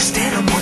Stand on